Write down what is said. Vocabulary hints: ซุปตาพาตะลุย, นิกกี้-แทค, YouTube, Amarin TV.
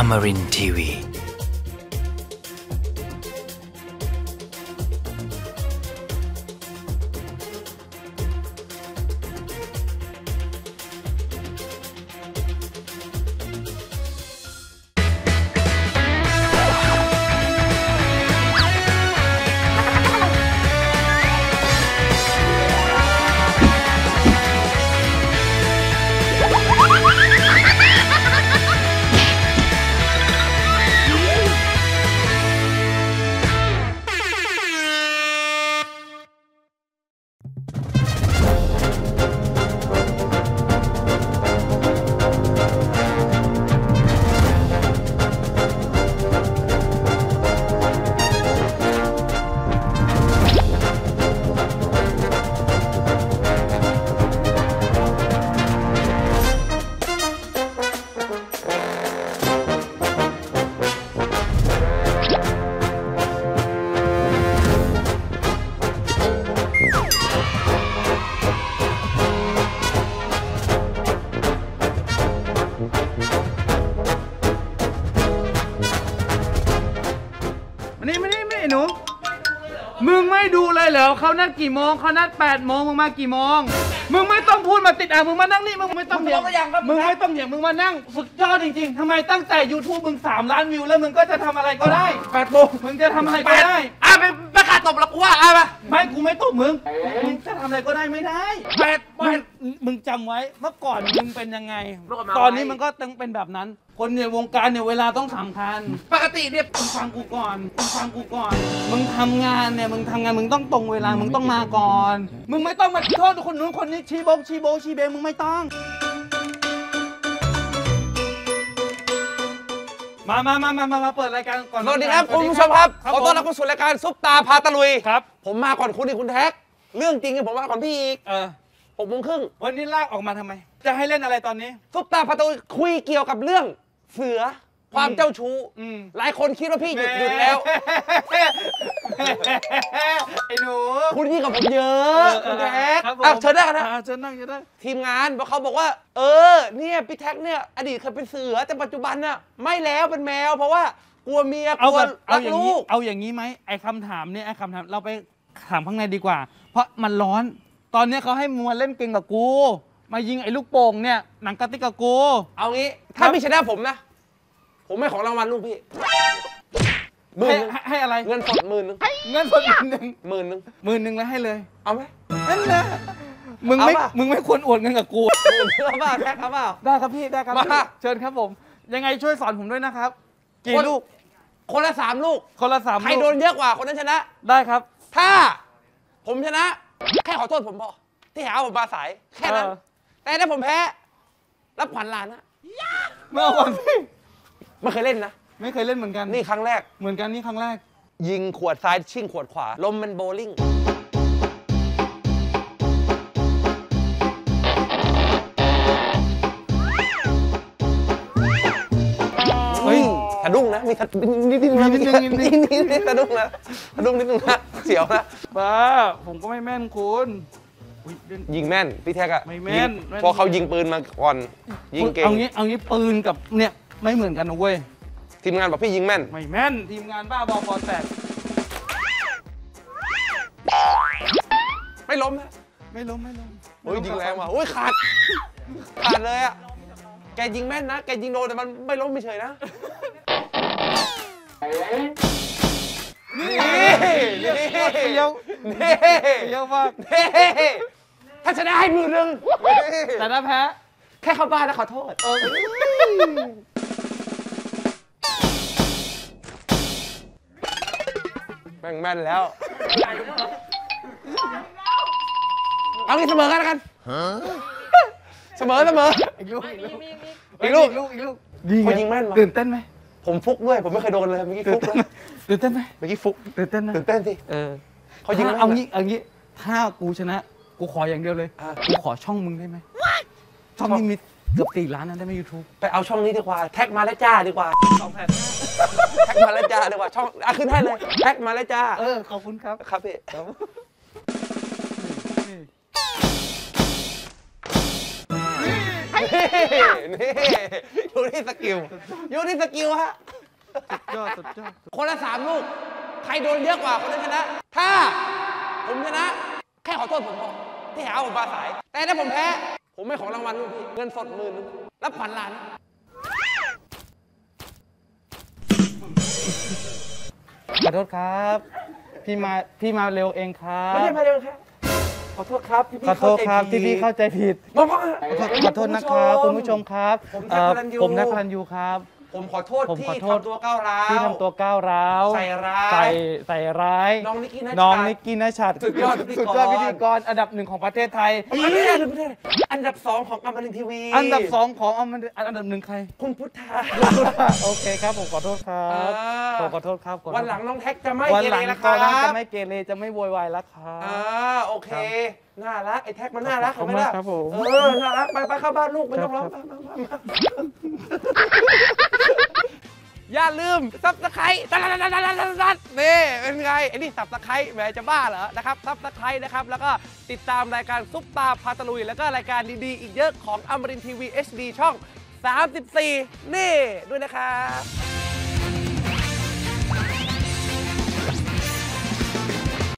Amarin TVมึงไม่ดูเลยเหรอเขานัดกี่โมงเขานัด8โมงมึงมากี่โมงมึงไม่ต้องพูดมาติดอ่ะมึงมานั่งนี่มึงไม่ต้องเหี่ยงมึงไม่ต้องเหี่ยงมึงมานั่งสุดยอดจริงๆทำไมตั้งแต่ YouTube มึง3ล้านวิวแล้วมึงก็จะทำอะไรก็ได้8โมงมึงจะทำอะไรก็ได้อ่ะไปประกาศตบละกูว่าอ่ะไม่กูไม่ตบมึงมึงจะทำอะไรก็ได้ไม่ได้มึงจำไว้เมื่อก่อนมึงเป็นยังไงตอนนี้มันก็ต้องเป็นแบบนั้นคนในวงการเนี่ยเวลาต้องสำคัญปกติเนี่ยมึงฟังกูก่อนมึงทำงานเนี่ยมึงทำงานมึงต้องตรงเวลามึงต้องมาก่อนมึงไม่ต้องมาโทษคนนู้นคนนี้ชี้เบงมึงไม่ต้องมาเปิดรายการก่อนสวัสดีครับคุณผู้ชมครับขอต้อนรับเข้าสู่รายการซุปตาพาตะลุยครับผมมาก่อนคุณอีกคุณแท็กเรื่องจริงผมมาก่อนพี่อีก6 โมงครึ่งวันนี้ลากออกมาทำไมจะให้เล่นอะไรตอนนี้ซุปตาพาตะลุยคุยเกี่ยวกับเรื่องเสือความเจ้าชู้หลายคนคิดว่าพี่หยุดแล้วไอ้หนูคุณนี่กับผมเยอะคุณแท็กเชิญนั่งนะเชิญนั่งทีมงานเพราะเขาบอกว่าเนี่ยพี่แท็กเนี่ยอดีตเคยเป็นเสือแต่ปัจจุบันน่ะไม่แล้วเป็นแมวเพราะว่ากลัวเมียกลัวรักลูกเอาอย่างนี้ไหมไอ้คำถามเนี่ยไอ้คำถามเราไปถามข้างในดีกว่าเพราะมันร้อนตอนนี้เขาให้มัวเล่นเก่งกับกูมายิงไอ้ลูกโป่งเนี่ยหนังกระติกกับกูเอางี้ถ้าพี่ชนะผมนะผมให้ของรางวัลลูกพี่ให้อะไรเงินสด10,000เงินสด10,000แล้วให้เลยเอาไหมนั่นแหละมึงไม่ควรอวดเงินกับกูเอาเปล่าแท็กเอาเปล่าได้ครับพี่ได้ครับเชิญครับผมยังไงช่วยสอนผมด้วยนะครับกี่ลูกคนละ3ลูกคนละ3ลูกใครโดนเยอะกว่าคนนั้นชนะได้ครับถ้าผมชนะแค่ขอโทษผมพอที่หาผมมาสายแค่นั้นแต่ถ้าผมแพ้รับขวัญล้านนะเมื่อวันที่ไม่เคยเล่นนะไม่เคยเล่นเหมือนกันนี่ครั้งแรกเหมือนกันนี่ครั้งแรกยิงขวดซ้ายชิ่งขวดขวาลมมันโบลิ่งเฮ้ยสะดุ้งนะมีนิดนึงสะดุ้งนะเสียวนะป้าผมก็ไม่แม่นคุณยิงแม่นพี่แท็กอะไม่แม่นพอเขายิงปืนมาก่อนยิงเก่งเอางี้ปืนกับเนี่ยไม่เหมือนกันนะเว้ยทีมงานบอกพี่ยิงแม่นไม่แม่นทีมงานบ้าบอคอแตกไม่ล้มนะไม่ล้มโอ้ยยิงแรงว่ะโอ้ยขาดเลยอะแกยิงแม่นนะแกยิงโดนแต่มันไม่ล้มไม่เฉยนะนี่ถ้าชนะให้10,000แต่ถ้าแพ้แค่เข้าบ้านนะขอโทษแม่งแม่นแล้วเอางี้เสมอกันเสมออีกลูกคนยิงแม่นตื่นเต้นไหมผมฟุกด้วยผมไม่เคยโดนเลยเมื่อกี้ฟุกตื่นเต้นไหมเมื่อกี้ฟุกตื่นเต้นนะตื่นเต้นสิเขายิงเอางี้ถ้ากูชนะกูขออย่างเดียวเลยกูขอช่องมึงได้ไหมช่องนี้มีเกือบ4 ล้านนะได้ไหม YouTube ไปเอาช่องนี้ดีกว่าแท็กมาแล้วจ้าดีกว่า2 แผ่นแท็กมาแล้วจ้าดีกว่าช่องอ่ะขึ้นให้เลยแท็กมาแล้วจ้าขอบคุณครับครับพี่ นี่อยู่ที่สกิลอยู่ที่สกิลฮะสุดยอดสุดยอดคนละ3ลูกใครโดนเยอะกว่าคนนั้นชนะถ้าผมชนะแค่ขอโทษผมพอที่หาผมปลาสายแต่ถ้าผมแพ้ผมไม่ของรางวัลลูกพี่เงินสด10,000รับขวัญล้านขอโทษครับพี่มาเร็วเองครับไม่ได้มาเร็วครับขอโทษครับขอโทษครับที่พี่เข้าใจผิดขอโทษนะครับคุณผู้ชมครับผมนักพลันยูครับผมขอโทษที่ทำตัวก้าวร้าวใส่ร้ายน้องนิกกี้นาชัดสุดยอดพิธีกรอันดับ1ของประเทศไทยอันดับ2ของAmarin TVอันดับ2ของAmarinอันดับ1ใครคุณพุทธาโอเคครับผมขอโทษครับวันหลังน้องแท็กจะไม่เกเรแล้วครับจะไม่โวยวายแล้วครับโอเคน่ารักไอ้แท็กมันน่ารักเขาไม่ได้น่ารักไปเข้าบ้านลูกไม่ต้องร้องอย่าลืมซับสไคร้นี่เป็นไงไอ้นี่ซับสไคร้แหมจะบ้าเหรอนะครับซับสไคร้นะครับแล้วก็ติดตามรายการซุปตาพาตะลุยแล้วก็รายการดีๆอีกเยอะของAmarin TV HD ช่อง 34นี่ด้วยนะครับ